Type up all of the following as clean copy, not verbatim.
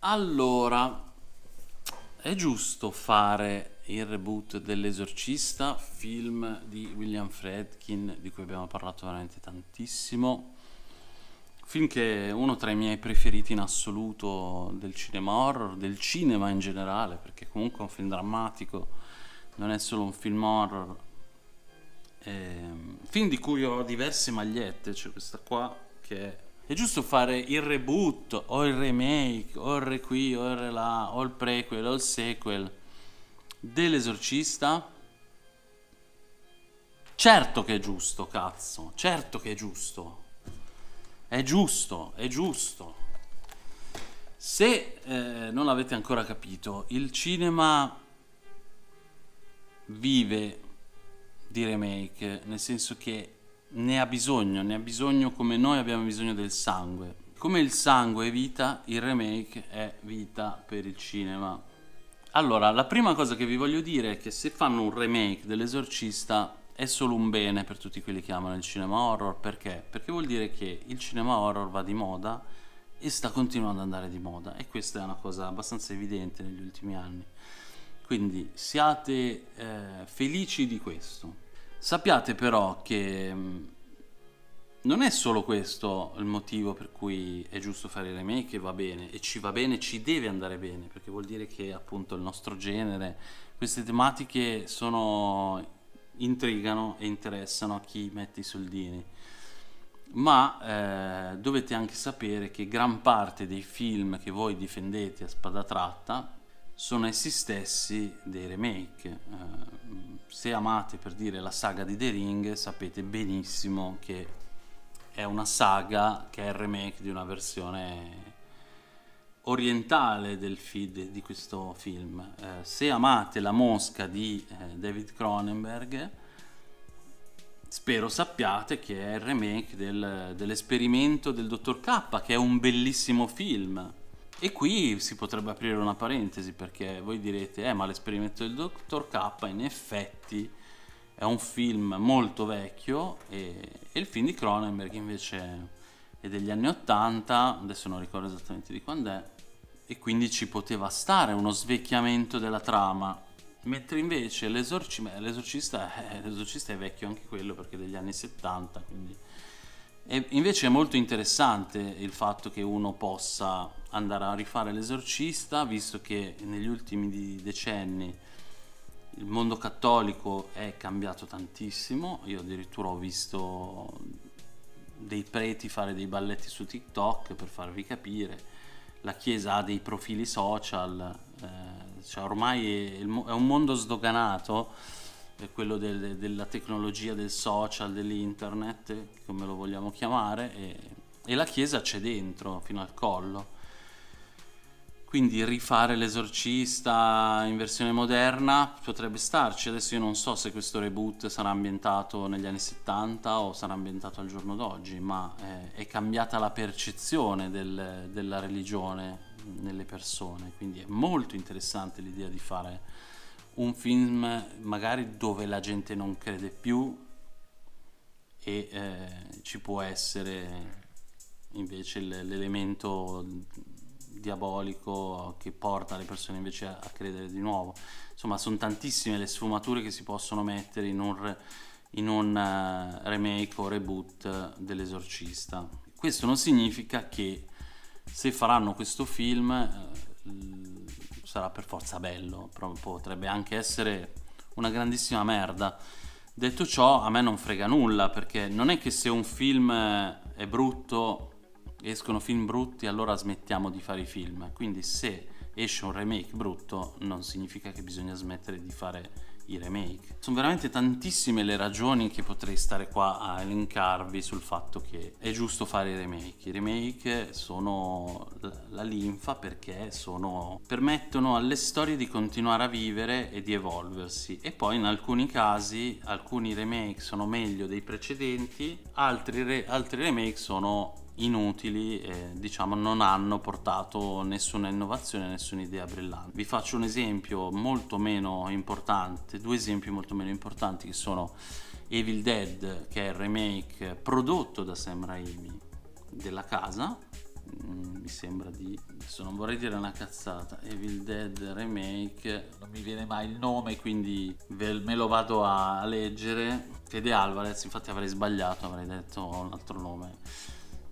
Allora, è giusto fare il reboot dell'Esorcista, film di William Friedkin, di cui abbiamo parlato veramente tantissimo, film che è uno tra i miei preferiti in assoluto del cinema horror, del cinema in generale, perché comunque è un film drammatico, non è solo un film horror. Film di cui ho diverse magliette, c'è questa qua che è giusto fare il reboot o il remake o il requie o il relà o il prequel o il sequel dell'Esorcista. Certo che è giusto, cazzo, certo che è giusto, è giusto, è giusto. Se non l'avete ancora capito, il cinema vive di remake, nel senso che ne ha bisogno come noi abbiamo bisogno del sangue. Come il sangue è vita, il remake è vita per il cinema. Allora, la prima cosa che vi voglio dire è che se fanno un remake dell'Esorcista è solo un bene per tutti quelli che amano il cinema horror. Perché? Perché vuol dire che il cinema horror va di moda e sta continuando ad andare di moda, e questa è una cosa abbastanza evidente negli ultimi anni. Quindi siate felici di questo. Sappiate però che non è solo questo il motivo per cui è giusto fare il remake, e va bene, e ci va bene, ci deve andare bene, perché vuol dire che appunto il nostro genere, queste tematiche intrigano e interessano a chi mette i soldini. Ma dovete anche sapere che gran parte dei film che voi difendete a spada tratta sono essi stessi dei remake. Se amate, per dire, la saga di The Ring, sapete benissimo che è una saga che è il remake di una versione orientale del feed di questo film. Se amate La Mosca di David Cronenberg, spero sappiate che è il remake dell'Esperimento del Dottor K, che è un bellissimo film. E qui si potrebbe aprire una parentesi, perché voi direte ma L'esperimento del Dottor K in effetti è un film molto vecchio, e il film di Cronenberg invece è degli anni 80, adesso non ricordo esattamente di quando è, e quindi ci poteva stare uno svecchiamento della trama, mentre invece L'esorcista è vecchio anche quello, perché è degli anni 70, quindi... E invece è molto interessante il fatto che uno possa andare a rifare l'Esorcista, visto che negli ultimi decenni il mondo cattolico è cambiato tantissimo. Io addirittura ho visto dei preti fare dei balletti su TikTok, per farvi capire. La Chiesa ha dei profili social, cioè ormai è un mondo sdoganato, è quello della tecnologia, del social, dell'internet, come lo vogliamo chiamare, e la Chiesa c'è dentro fino al collo. Quindi rifare l'Esorcista in versione moderna potrebbe starci. Adesso io non so se questo reboot sarà ambientato negli anni 70 o sarà ambientato al giorno d'oggi, ma è cambiata la percezione della religione nelle persone, quindi è molto interessante l'idea di fare un film magari dove la gente non crede più, e ci può essere invece l'elemento diabolico che porta le persone invece a credere di nuovo. Insomma, sono tantissime le sfumature che si possono mettere in un remake o reboot dell'Esorcista. Questo non significa che se faranno questo film sarà per forza bello, però potrebbe anche essere una grandissima merda. Detto ciò, a me non frega nulla, perché non è che se un film è brutto, escono film brutti, allora smettiamo di fare i film. Quindi se esce un remake brutto non significa che bisogna smettere di fare i remake. Sono veramente tantissime le ragioni che potrei stare qua a elencarvi sul fatto che è giusto fare i remake. I remake sono la linfa, perché permettono alle storie di continuare a vivere e di evolversi. E poi in alcuni casi alcuni remake sono meglio dei precedenti, altri remake sono inutili, diciamo non hanno portato nessuna innovazione, nessuna idea brillante. Vi faccio un esempio molto meno importante, due esempi molto meno importanti, che sono Evil Dead, che è il remake prodotto da Sam Raimi della Casa, mi sembra di, adesso non vorrei dire una cazzata, Evil Dead Remake, non mi viene mai il nome, quindi me lo vado a leggere, Fede Alvarez, infatti avrei sbagliato, avrei detto un altro nome,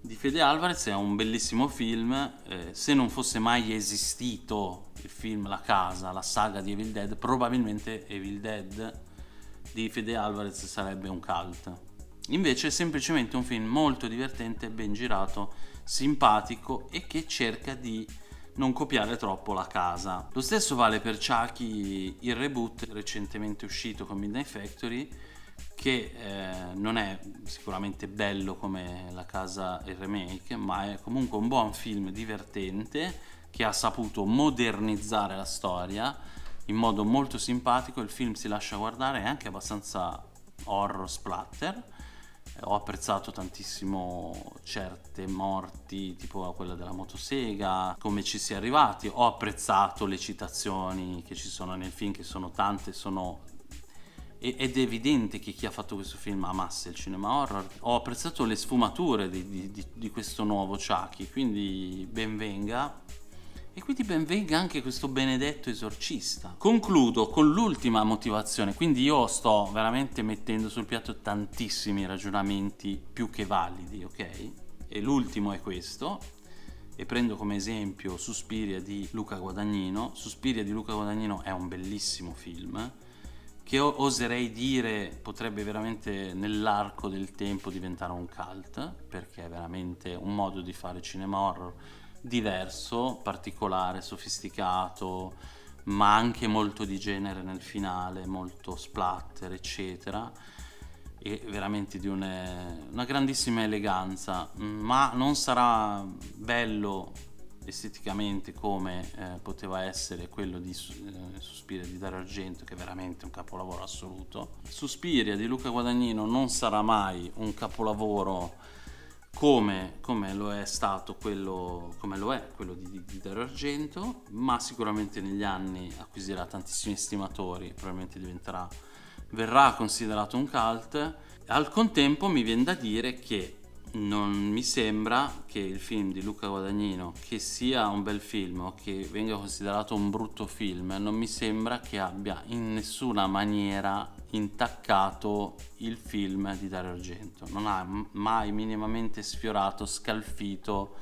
di Fede Alvarez. È un bellissimo film, se non fosse mai esistito il film La Casa, la saga di Evil Dead, probabilmente Evil Dead di Fede Alvarez sarebbe un cult. Invece è semplicemente un film molto divertente, ben girato, simpatico e che cerca di non copiare troppo La Casa. Lo stesso vale per Chucky, il reboot recentemente uscito con Midnight Factory, che non è sicuramente bello come La Casa e il remake, ma è comunque un buon film divertente che ha saputo modernizzare la storia in modo molto simpatico. Il film si lascia guardare, è anche abbastanza horror splatter, ho apprezzato tantissimo certe morti, tipo quella della motosega, come ci si è arrivati, ho apprezzato le citazioni che ci sono nel film, che sono tante, ed è evidente che chi ha fatto questo film amasse il cinema horror. Ho apprezzato le sfumature di questo nuovo Chucky, quindi benvenga. E quindi benvenga anche questo benedetto esorcista. Concludo con l'ultima motivazione, quindi io sto veramente mettendo sul piatto tantissimi ragionamenti più che validi, ok? E l'ultimo è questo, e prendo come esempio Suspiria di Luca Guadagnino. Suspiria di Luca Guadagnino è un bellissimo film che oserei dire potrebbe veramente nell'arco del tempo diventare un cult, perché è veramente un modo di fare cinema horror diverso, particolare, sofisticato, ma anche molto di genere nel finale, molto splatter eccetera, e veramente di una grandissima eleganza, ma non sarà bello esteticamente come poteva essere quello di Suspiria di Dario Argento, che è veramente un capolavoro assoluto. Suspiria di Luca Guadagnino non sarà mai un capolavoro come lo è stato quello di Dario Argento, ma sicuramente negli anni acquisirà tantissimi stimatori, probabilmente verrà considerato un cult. Al contempo mi viene da dire che non mi sembra che il film di Luca Guadagnino, che sia un bel film o che venga considerato un brutto film, non mi sembra che abbia in nessuna maniera intaccato il film di Dario Argento, non ha mai minimamente sfiorato, scalfito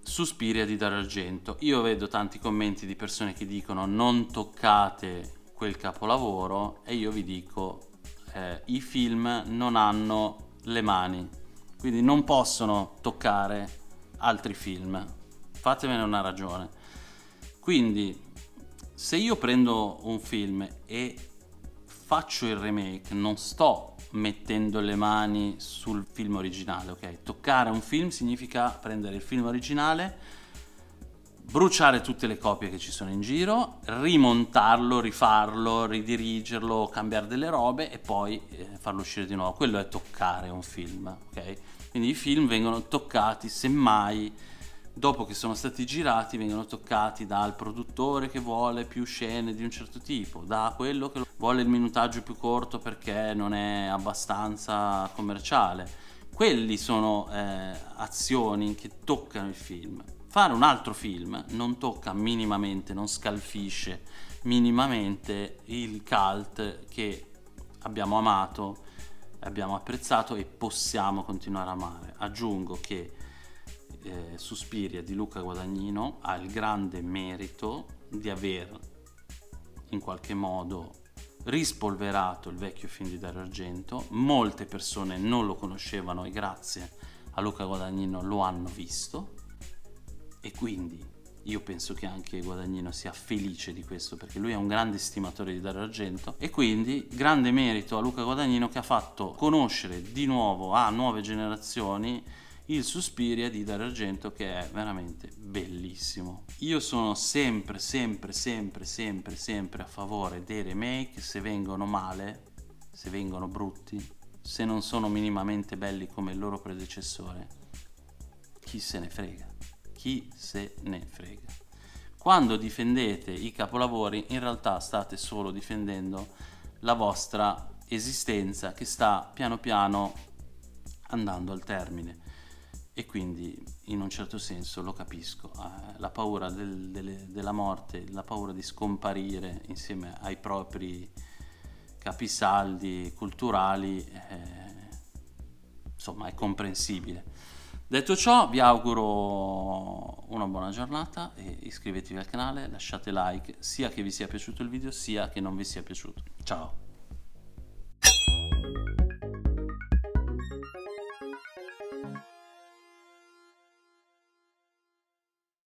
Suspiria di Dario Argento. Io vedo tanti commenti di persone che dicono non toccate quel capolavoro, e io vi dico i film non hanno le mani, quindi non possono toccare altri film, fatemene una ragione. Quindi se io prendo un film e faccio il remake, non sto mettendo le mani sul film originale, ok? Toccare un film significa prendere il film originale, bruciare tutte le copie che ci sono in giro, rimontarlo, rifarlo, ridirigerlo, cambiare delle robe e poi farlo uscire di nuovo. Quello è toccare un film, ok? Quindi i film vengono toccati, semmai, dopo che sono stati girati, vengono toccati dal produttore che vuole più scene di un certo tipo, da quello che vuole il minutaggio più corto perché non è abbastanza commerciale. Quelli sono azioni che toccano il film. Fare un altro film non tocca minimamente, non scalfisce minimamente il cult che abbiamo amato, abbiamo apprezzato e possiamo continuare a amare. Aggiungo che Suspiria di Luca Guadagnino ha il grande merito di aver in qualche modo rispolverato il vecchio film di Dario Argento. Molte persone non lo conoscevano e grazie a Luca Guadagnino lo hanno visto. E quindi io penso che anche Guadagnino sia felice di questo, perché lui è un grande stimatore di Dario Argento, e quindi grande merito a Luca Guadagnino che ha fatto conoscere di nuovo a nuove generazioni il Suspiria di Dario Argento, che è veramente bellissimo. Io sono sempre a favore dei remake se vengono male, se vengono brutti, se non sono minimamente belli come il loro predecessore. Chi se ne frega? Chi se ne frega? Quando difendete i capolavori, in realtà state solo difendendo la vostra esistenza che sta piano piano andando al termine. e quindi in un certo senso lo capisco, la paura della morte, la paura di scomparire insieme ai propri capisaldi culturali, insomma è comprensibile. Detto ciò, vi auguro una buona giornata e iscrivetevi al canale, lasciate like, sia che vi sia piaciuto il video sia che non vi sia piaciuto. Ciao!